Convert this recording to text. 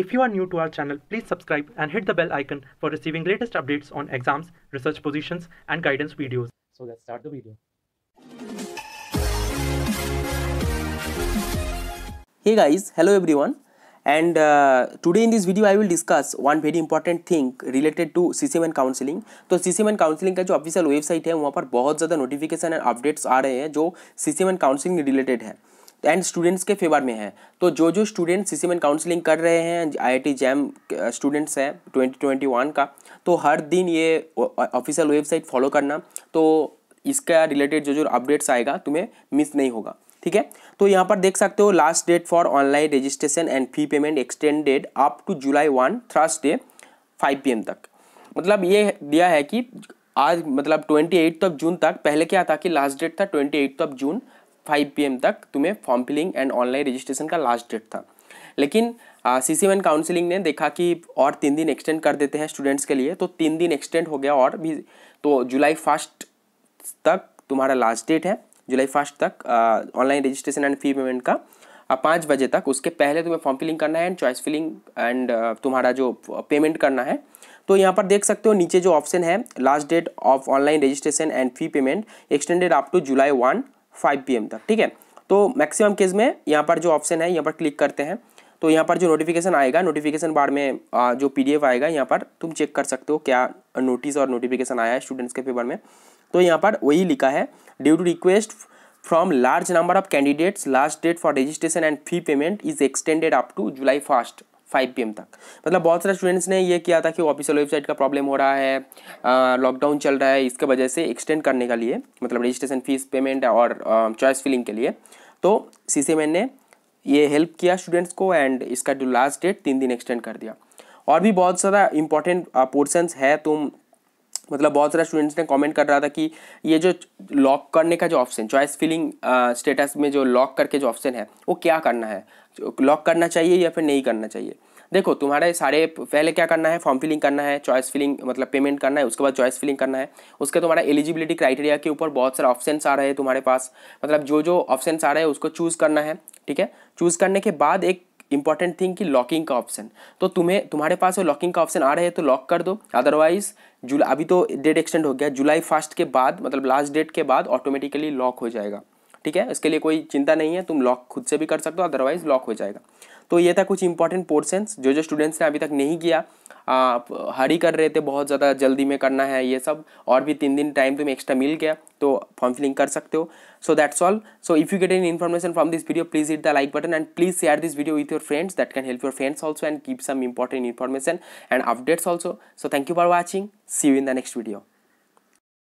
If you are new to our channel, please subscribe and hit the bell icon for receiving latest updates on exams, research positions and guidance videos. So let's start the video. Hey guys, hello everyone, and today in this video I will discuss one very important thing related to CCMN counselling. तो CCMN counselling का जो official website है वहाँ पर बहुत ज़्यादा notification and updates आ रहे हैं जो CCMN काउंसलिंग रिलेटेड है एंड स्टूडेंट्स के फेवर में है। तो जो जो स्टूडेंट्स CCMN काउंसलिंग कर रहे हैं, IIT JAM स्टूडेंट्स हैं 2021 का, तो हर दिन ये ऑफिशियल वेबसाइट फॉलो करना, तो इसका रिलेटेड जो जो अपडेट्स आएगा तुम्हें मिस नहीं होगा, ठीक है। तो यहाँ पर देख सकते हो last date for online registration and fee payment extended up to July 1 Thursday 5 PM तक। मतलब ये दिया है कि आज मतलब 28 जून तक, पहले क्या था कि लास्ट डेट था 28 जून 5 PM तक तुम्हें form filling and online registration का लास्ट डेट था, लेकिन CCMN काउंसलिंग ने देखा कि और 3 दिन एक्सटेंड कर देते हैं स्टूडेंट्स के लिए, तो 3 दिन एक्सटेंड हो गया और भी, तो जुलाई 1 तक तुम्हारा लास्ट डेट है। जुलाई 1 तक online registration and fee payment का 5 बजे तक, उसके पहले तुम्हें फॉर्म फिलिंग करना है एंड चॉइस फिलिंग एंड तुम्हारा जो पेमेंट करना है। तो यहाँ पर देख सकते हो नीचे जो ऑप्शन है last date of online registration and fee payment extended up to July 1 5 PM तक, ठीक है। तो मैक्सिमम केस में यहाँ पर जो ऑप्शन है यहाँ पर क्लिक करते हैं, तो यहाँ पर जो नोटिफिकेशन आएगा, नोटिफिकेशन बार में जो PDF आएगा यहाँ पर तुम चेक कर सकते हो क्या नोटिस और नोटिफिकेशन आया है स्टूडेंट्स के पेपर में। तो यहाँ पर वही लिखा है, due to request from large number of candidates last date for registration and fee payment is extended up to July 1 5 PM तक। मतलब बहुत सारे स्टूडेंट्स ने ये किया था कि ऑफिशियल वेबसाइट का प्रॉब्लम हो रहा है, लॉकडाउन चल रहा है, इसके वजह से एक्सटेंड करने के लिए, मतलब रजिस्ट्रेशन फीस पेमेंट और चॉइस फिलिंग के लिए, तो CCMN ने ये हेल्प किया स्टूडेंट्स को एंड इसका जो लास्ट डेट 3 दिन एक्सटेंड कर दिया। और भी बहुत सारा इंपॉर्टेंट पोर्शंस है, तुम मतलब बहुत सारा स्टूडेंट्स ने कमेंट कर रहा था कि ये जो लॉक करने का जो ऑप्शन, चॉइस फिलिंग स्टेटस में जो लॉक करके जो ऑप्शन है वो क्या करना है, लॉक करना चाहिए या फिर नहीं करना चाहिए। देखो तुम्हारे सारे पहले क्या करना है, फॉर्म फिलिंग करना है, चॉइस फिलिंग मतलब पेमेंट करना है, उसके बाद चॉइस फिलिंग करना है, उसके तुम्हारा एलिजिबिलिटी क्राइटेरिया के ऊपर बहुत सारे ऑप्शंस आ रहे हैं तुम्हारे पास, मतलब जो जो ऑप्शंस आ रहे हैं उसको चूज़ करना है, ठीक है। चूज़ करने के बाद एक इंपॉर्टेंट थिंग कि लॉकिंग का ऑप्शन, तो तुम्हारे पास वो लॉकिंग का ऑप्शन आ रहे हैं तो लॉक कर दो, अदरवाइज अभी तो डेट एक्सटेंड हो गया, जुलाई 1 के बाद मतलब लास्ट डेट के बाद ऑटोमेटिकली लॉक हो जाएगा, ठीक है। इसके लिए कोई चिंता नहीं है, तुम लॉक खुद से भी कर सकते हो, अदरवाइज लॉक हो जाएगा। तो ये था कुछ इंपॉर्टेंट पोर्शंस जो जो स्टूडेंट्स ने अभी तक नहीं किया, हरी कर रहे थे, बहुत ज़्यादा जल्दी में करना है ये सब, और भी 3 दिन टाइम तुम्हें एक्स्ट्रा मिल गया तो फॉर्म फिलिंग कर सकते हो। So that's all. So if you get any information from this video, please hit the like button and please share this video with your friends, that can help your friends also and keep some important information and updates also. So thank you for watching. See you in the next video.